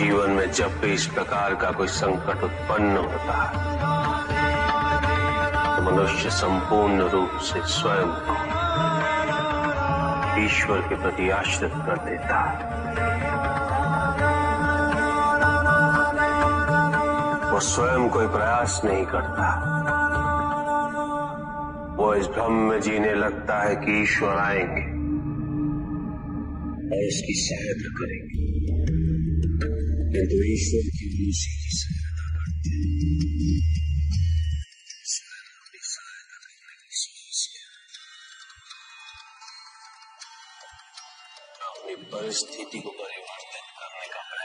जीवन में जब भी इस प्रकार का कोई संकट उत्पन्न होता है तो मनुष्य संपूर्ण रूप से स्वयं को ईश्वर के प्रति आश्रित कर देता है। वो स्वयं कोई प्रयास नहीं करता, वो इस भ्रम में जीने लगता है कि ईश्वर आएंगे और इसकी सहायता करेंगे, किंतु ईश्वर की उसी की सहायता करते हैं। अपनी परिस्थिति को परिवर्तित करने का